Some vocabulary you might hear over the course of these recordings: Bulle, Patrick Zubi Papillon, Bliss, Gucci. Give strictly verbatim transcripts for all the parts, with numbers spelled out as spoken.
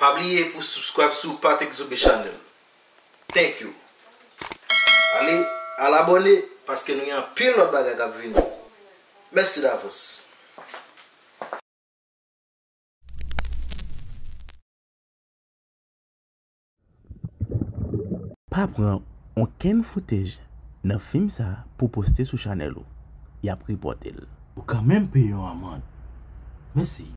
Pas oublier pour subscribe sur Patrick Zubi Channel. Thank you. Allez à l'abonner parce que nous y a pile notre bagage à venir. Merci d'avance. Pas prendre aucun footage dans le film ça pour poster sur Channel. Il a pris porté. Ou quand même payer un amende. Merci.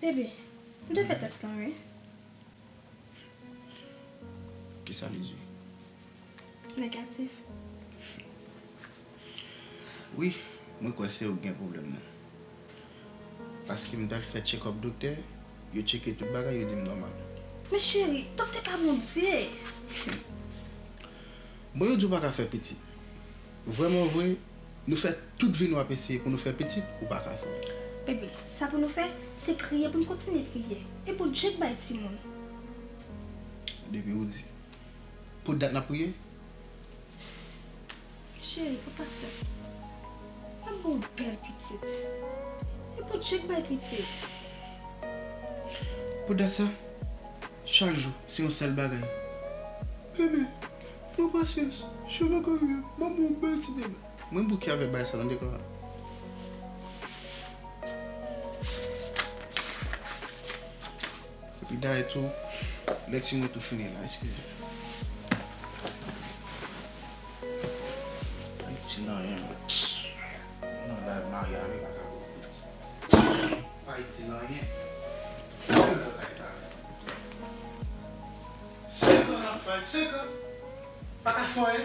Bébé, vous devez faire test là, oui? Qui ça, les yeux? Négatif. Oui, moi, je sais aucun problème. Parce que je dois faire check-up docteur, je check tout le bagage, je dis normal. Mais chérie, toi, tu n'es pas mon Dieu. Moi, je ne dis pas qu'à faire petit. Vraiment, vrai, nous faisons toute vie, nous à essayer pour nous faire petit ou pas qu'à faire. Bébé, ça pour nous faire, c'est prier pour nous continuer à prier. Et pour Jack Baye Simon. Bébé, vous dites, pour date la prier? Chérie, papa, c'est ça. C'est une belle petite. Et pour Jack Baye petite. Pour date ça, chaque jour, c'est un seul bagage. Bébé, mon patience, je suis encore vieux. Mon petit bébé. Moi, je suis avec Baye Salon de Clara. Il a tout, laissez-moi tout finir là, excusez-moi. Haïti n'a rien. Non, là, Maria avec la carotte. Haïti n'a rien. cinq ans, la fin, cinq ans. Pas la fin, hein?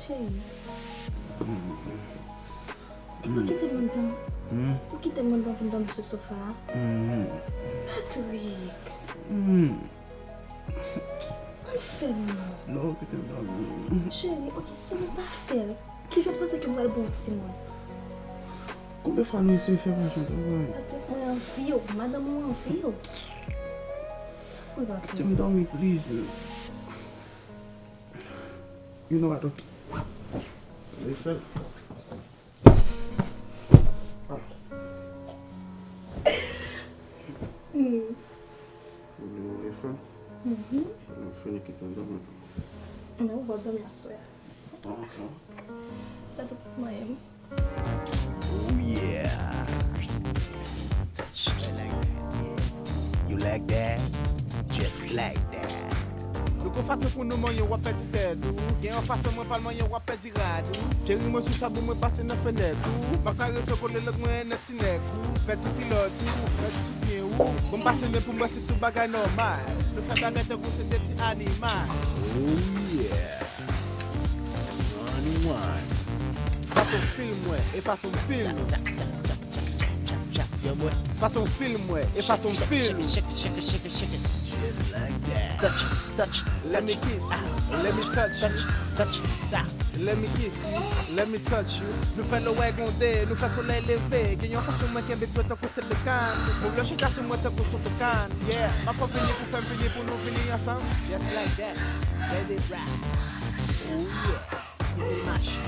Chérie, pourquoi tu es mon temps? Pourquoi tu es mon temps pour dormir sur le sofa? Patrick! On fait non? Non, tu es mon temps. Chérie, ok, c'est mon parfait. Qui je pense que moi le bon Simon? Combien de fois nous essayons de faire un chanteur? Patrick, moi j'ai envie, madame, moi j'ai envie. Pourquoi tu es mon temps, please? You know what? Listen. Ah. Mm. Mm-hmm. No, what do you swear? That's my aim. Oh yeah. Touch me like that. Yeah. You like that? Just like that. Nous faisons pour nous manger ou à perdre tête ou bien en face moi pas manger ou à perdre radou. J'ai ri moi sous ça pour moi passer dans fenêtre ou ma caresse pour le loc moi net sinek ou petit pilote ou petit soutien ou bon passer pour moi c'est tout bagarre normal. Nous faisons avec un gros petit animal. Oh yeah. Animal. Pas ton film moi et pas son film. Pas son film moi et pas son film. Just like that. Touch, touch, let me kiss you. Let me touch you. Touch, touch, let me kiss you. Let me touch you. Nous faisons le wagon dé, nous faisons soleil levé. Gagnons face au moins qu'un bébé tant qu'on se bécane. Mon blanche est sur moi tant qu'on se bécane. Yeah, ma foi finit pour faire finir pour nous finir ensemble. Just like that. Let it rap. Oh yeah. Mash.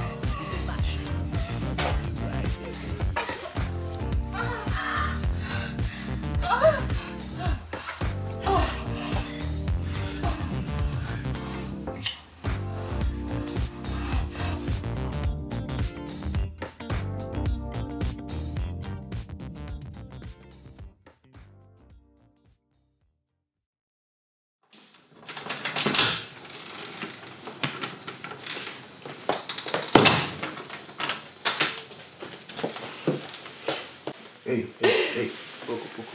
hey, hey, hey. Pouco, pouco.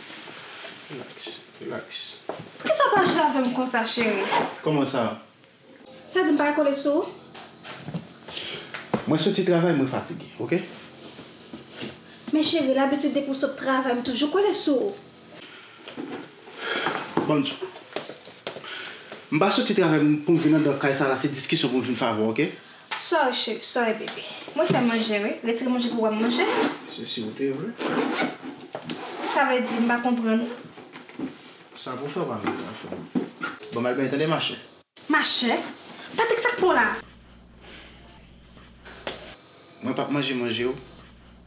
Relax, relax. Pourquoi tu n'as pas jamais comme ça, chérie? Comment ça? Ça ne pas coller sous? Moi, je suis travail, je suis fatigué, ok? Mais chérie, l'habitude de pour ce travail, je toujours coller sous. Bon, je ne suis pas travail pour venir dans le cas de cette discussion pour me faire, ok? Sorry, chérie, sorry, bébé. Moi, je vais manger, oui. Laissez-moi manger pour manger. C'est si vous plaît, oui. Ça veut dire, je ne vais pas comprendre. Ça vous fait pas mal, ça. Bon, mal, bien, attendez, marcher. Marcher? Patrick, ça pour là. Moi, pas manger, manger,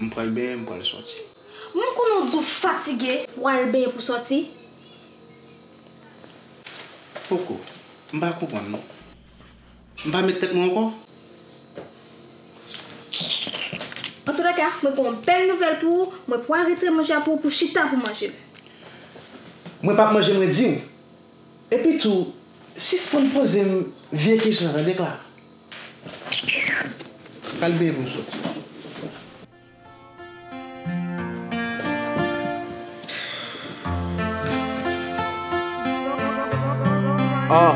je prends le bain, je prends le sortir. Moi, quand on dit fatigué, je prends le bain pour sortir. Pourquoi? Je ne vais pas comprendre, non. Je ne vais pas mettre tête encore. En tout cas, je prends une belle nouvelle pour vous. Je prends un retrait manger pour pour chita pour manger. Je ne vais pas manger, je dis. Et puis tout, si je me pose une vieille question, je vais déclarer. Calmez-vous, sortez. Ah,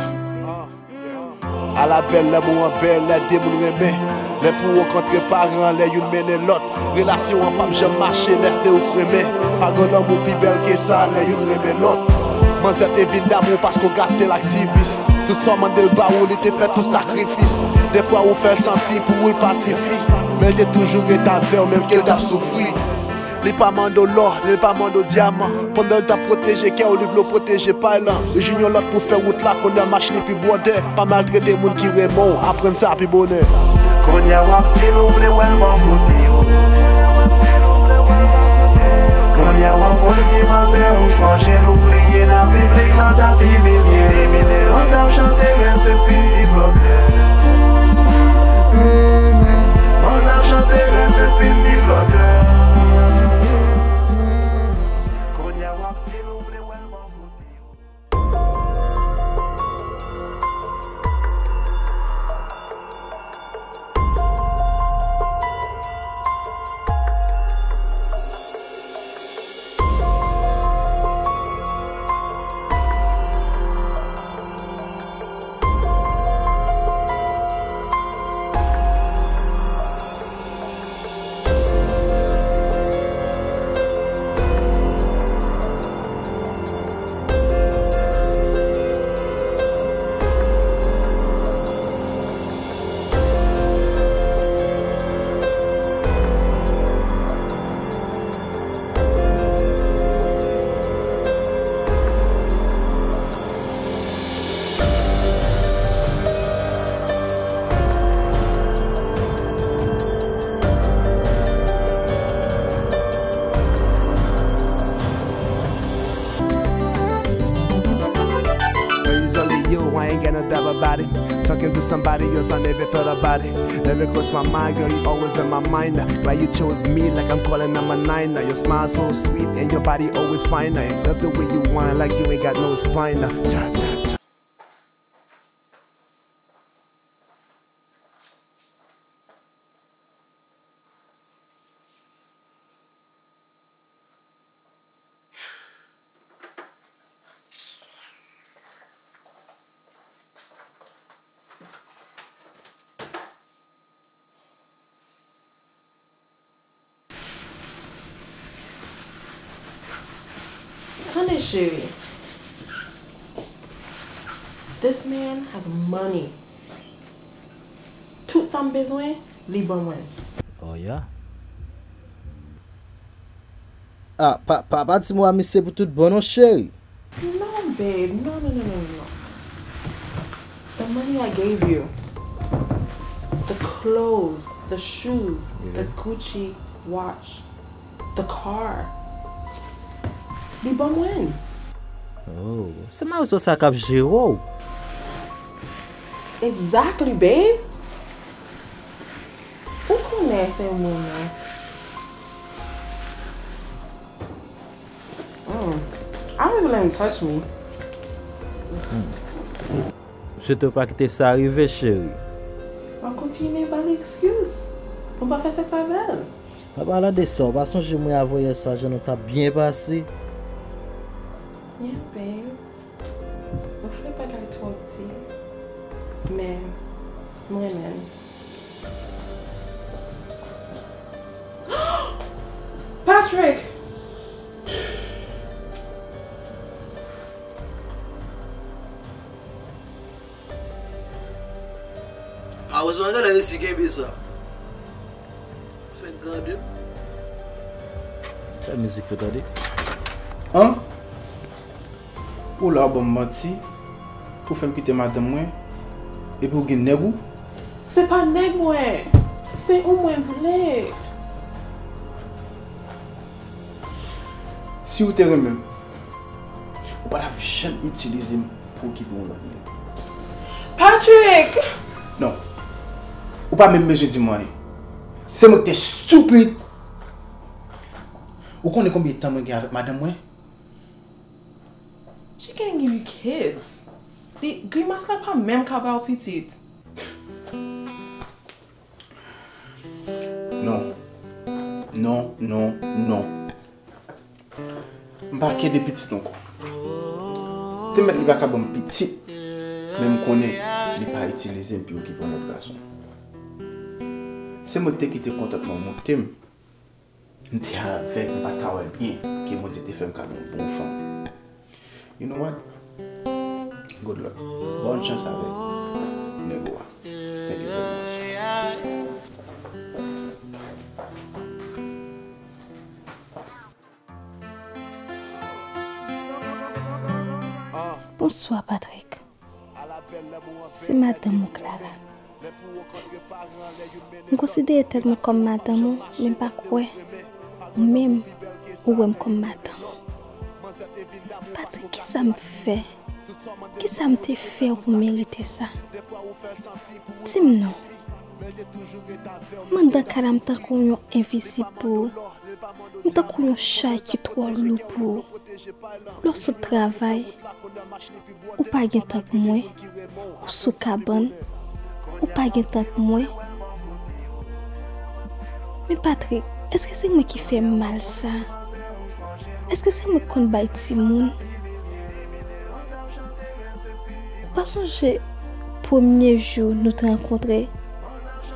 à la belle, l'amour en belle, la démoule aimée. Les pour rencontrer parents, les une mène l'autre. Relation en pape, je marche, laissez au crémer. Pas grand homme ou plus belle que ça, les une mène l'autre. Moi, c'était vide d'amour parce qu'on gâte l'activiste. Tout ça, mandé le bas où il était fait tout sacrifice. Des fois, on fait le senti pour le pacifier. Mais elle était toujours établie, même qu'elle t'a souffri. Les pas mando l'or, les pas mando diamant. Pendant que t'as protégé, qu'elle olive le protéger pas là. Les juniors l'autre pour faire route là, qu'on a marché les plus boiteux. Pas maltraiter les gens qui remontent, apprendre ça puis bonheur. Quand y'a un petit loup, les ouelles m'en foutent. Quand y'a un petit manceur, on change l'oublier. La bébé glande à pimier. On s'en chante, rien c'est paisible. On s'en chante, rien c'est paisible. Talking to somebody else, I never thought about it. Never crossed my mind, girl, you always in my mind. Like you chose me, like I'm calling them a niner. Your smile so sweet and your body always finer. And love the way you whine, like you ain't got no spine. Ta ta ta. Honey, chérie. This man has money. Tout son besoin, libre moi. Oh yeah. Ah, pa pa pa dis-moi mais c'est pour tout bon chérie. No, babe. No, no, no, no, no. The money I gave you. The clothes, the shoes, yeah. The Gucci watch, the car. Li bon mwen. Oh, c'est ma ou ça cap Giro. Exactly, babe. Ou connaît ce monde? Mm. I don't even let him touch me. Mm. Je te pas quitter ça arrivé, chérie. On continue par l'excuse. On va faire ça avec elle. Je vais parler de ça, parce que je vais envoyer ça, je ne t'ai bien passé. Yeah, babe. On fait pas de trop petit. Mais moi-même. Patrick! I was wondering if you gave me some. Thank God, dude. That music for daddy. Hein? Pour la bonne mati, pour faire quitter madame moi, et pour gagner vous? C'est pas nègre moi. C'est où moi voulais. Si vous êtes même, vous ne pouvez jamais utiliser pour qui vous voulez. Patrick! Non. Vous n'avez pas même besoin de moi. C'est moi qui suis stupide. Vous connaissez combien de temps je suis avec madame? She can't give you kids. Les grimaces n'ont pas même qu'à avoir petit. Non. Non, non, non. Je ne suis pas des petits non. Je ne suis pas des petits. Même qu'on est, je ne pas utilisé pour occuper mon garçon. C'est moi qui suis content de mon thème. Je suis avec ma carrière bien, qui m'a dit que je suis un bon enfant. You know what? Good luck. Bonne chance avec Negoa. Thank you very much. Bonsoir Patrick, c'est madame Clara. Je me considère tellement comme madame, même pas quoi, même ou comme madame. Patrick, qui ça me fait? Qui ça me fait pour mériter ça? Dis-moi non. Je me dis que je suis invisible pour... Je suis un chat qui est trop lourd pour... Lorsque je travaille, ou pas de temps pour moi, ou sous cabane, ou pas de temps pour moi. Mais Patrick, est-ce que c'est moi qui fais mal ça? Est-ce que c'est moi qui combat Simon? Ou pas songer, premier jour nous te rencontrer,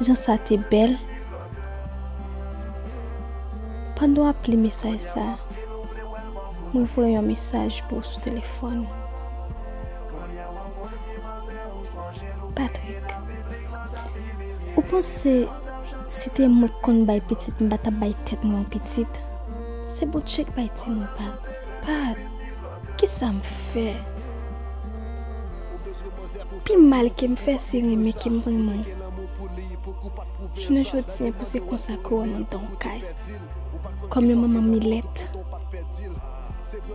Jean ça t'es belle. Pendant appeler message ça, moi voyais un message pour ce téléphone. Patrick, vous pensez c'était moi qu'on baille petite, je bata baille tête moi en petite. C'est bon check baille ti mon pat. Pat, qui ça me fait? Puis mal qui me fait c'est remet qui me prend. Je ne veux dire pour se consacrer à mon temps comme maman Millette.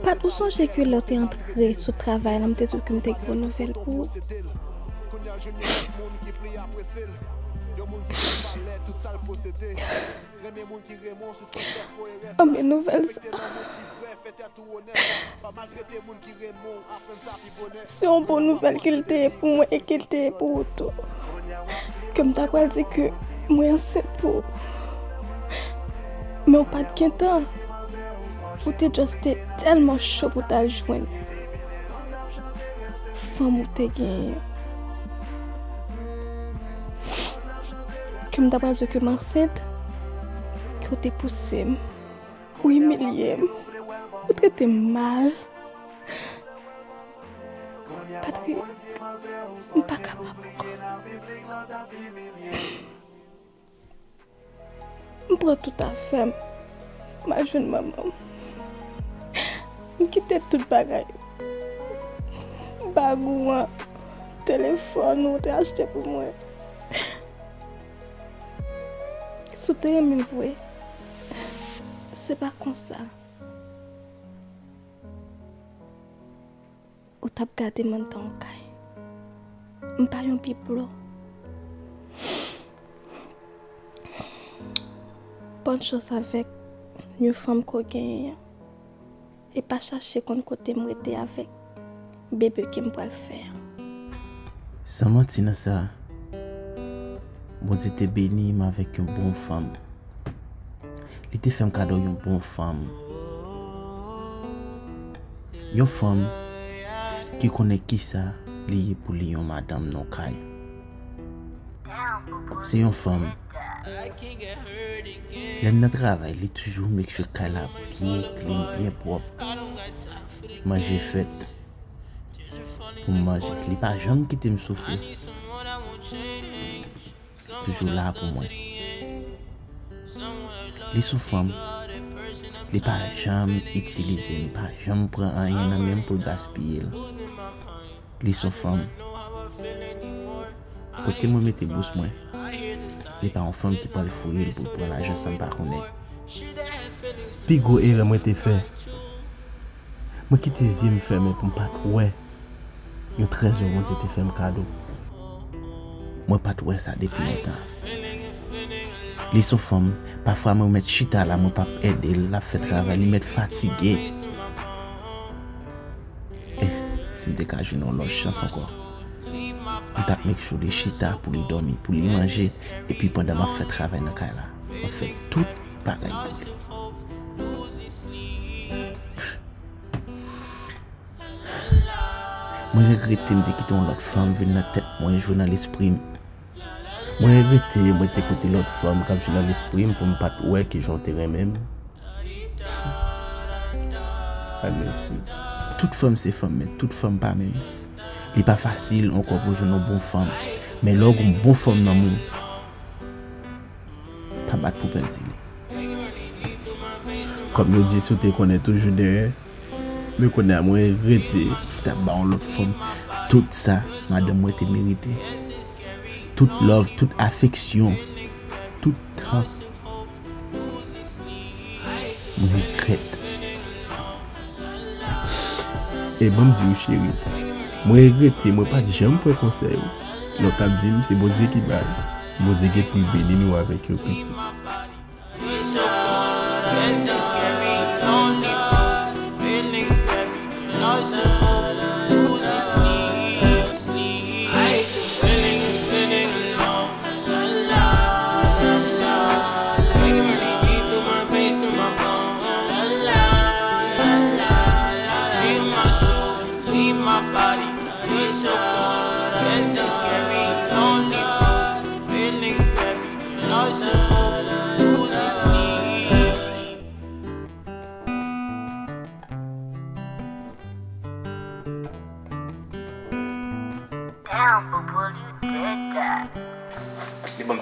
Pas tout songer que l'autre est entré sur le travail, je me suis dit que je suis nouvelle pour. Oh, mes nouvelles. C'est une bonne nouvelle qu'il était pour moi et qu'il était pour tout. Comme tu as dit que moi enceinte pour. Mais au pas de quintan, ou t'es juste tellement chaud pour t'aller joindre. Femme ou t'es gagné. Comme d'abord je suis enceinte, que t'es poussée, ou humiliée, ou traitée mal. Patrick, je ne suis pas capable. Je prends tout à fait, ma jeune maman. Je quitte tout bagaille. Bagouin, téléphone, on t'a acheté pour moi. Soutenir mes voix, c'est pas comme ça. Ou t'as gardé mon temps, je ne suis pas un pipeau. Bonne chose avec une femme qu'on gagne et pas chercher qu'on côté m'aider avec bébé qui me va le faire. Ça m'a dit ça. Bon Dieu t'es béni avec une bonne femme. il te fait un cadeau d'une bonne femme. Une femme qui connaît qui ça lié pour lui, madame Nokai. C'est une femme. Elle travaille, elle est toujours make sure qu'elle a bien clean, bien propre. Manger fait pour manger. Elle n'est pas jamais quitter me souffrir. Toujours là pour moi. Les sous-femmes, les pas jamais utilisées, les pas jamais prendre rien même pour gaspiller. Les sous-femmes, côté moi mettez bourse moi. Les pas en femme qui parle fouiller pour prendre l'argent sans pas connaître. Pigo et moi t'ai fait. Moi qui t'ai dit me faire mais pour pas trouver. Yo treize euros t'ai fait un cadeau. Moi pas trouvé ça depuis longtemps. Les femmes, parfois, me mettent chita là, mon papa aide, la fait travail, ils mettent fatigué. Eh, si me dégage une loge chance encore. On tape mec sur les chita pour lui dormir, pour lui manger, et puis pendant ma fait travail dans cas là, on fait tout pareil. Moi regrette me quitter une autre femme, venir dans tête, moi jouer dans l'esprit. Moi, je vais t'écouter l'autre femme comme je suis dans l'esprit pour ne pas te voir que j'enterrais même. Ah, bien sûr. Toute femme, c'est femme, mais toute femme, pas même. Il n'est pas facile encore pour jouer nos bonnes femmes. Mais lorsque une bonne femme dans le monde, pas battre pour perdre. Comme je dis, si tu connais toujours derrière, mais qu'on a moins regretté, tu as battu l'autre femme. Tout ça, madame, moi, tu mérité. Toute love, toute affection, tout temps. Je regrette. Et bon Dieu, chérie, je regrette, je ne peux pas jamais prendre conseil. Non, t'as dit, c'est bon Dieu qui va. Bon Dieu qui peut bénir nous avec le petit.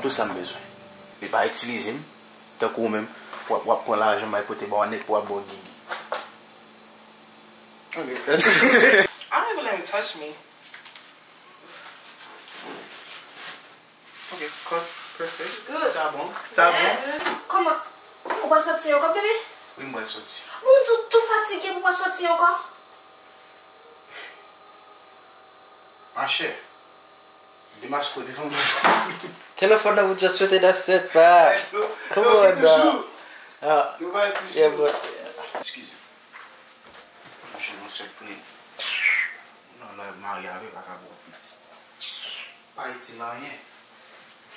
Tout ça me besoin. Il pas utiliser tant qu'on même pour prendre l'argent mais pour te bonnet pour bon gigi. Okay, that's it. I don't even let him touch me. Okay, cool. Perfect. Good. Ça bon. Ça bon. Comment on va sortir encore bébé? Oui, moi sortir. Vous tout tout fatigué pour sortir encore? Ma chère. Telephone that we just put it as it back. Come on now. Ah, yeah, but. Excuse me. Je ne sais plus. Non, là, Marie avait pas qu'à boire petit. Pas ici là rien.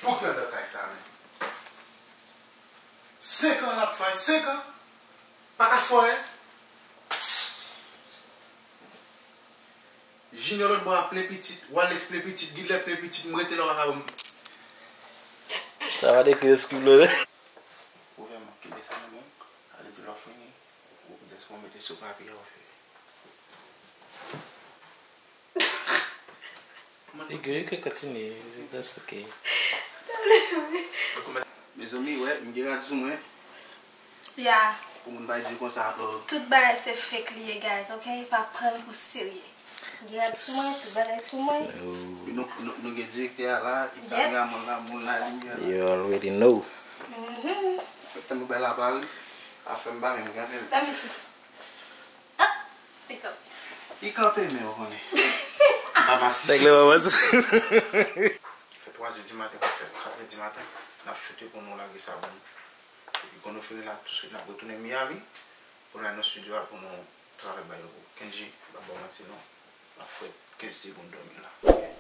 Pourquoi le cas ça là? Cinq ans là pour faire cinq ans. Pas qu'à faire. J'ignore de appeler petit, ou aller expliquer petit, guider les petits, me rester dans la robe. Ça va décrire ce que vous voulez. Vous pouvez marquer des salons, aller de l'offre, ou de ce qu'on mettait sur papier. Les gars, que continuez, c'est juste ok. Mes amis, ouais, me direz à tout le monde. Yeah. Pour me dire comme ça. Tout bas, c'est fake, les gars, ok? Pas prendre au sérieux. Il a tout le You already know. Let me see. Ah, pick up. Pick up, mais Baba, c'est trois heures du matin, quatre heures du matin. On a chuté pour nous la guissabon. Et quand on finit là, tout de suite, on a retourné à Miami pour aller dans le studio pour nous travailler. Kenji, Baba, maintenant. Après quelques secondes, là.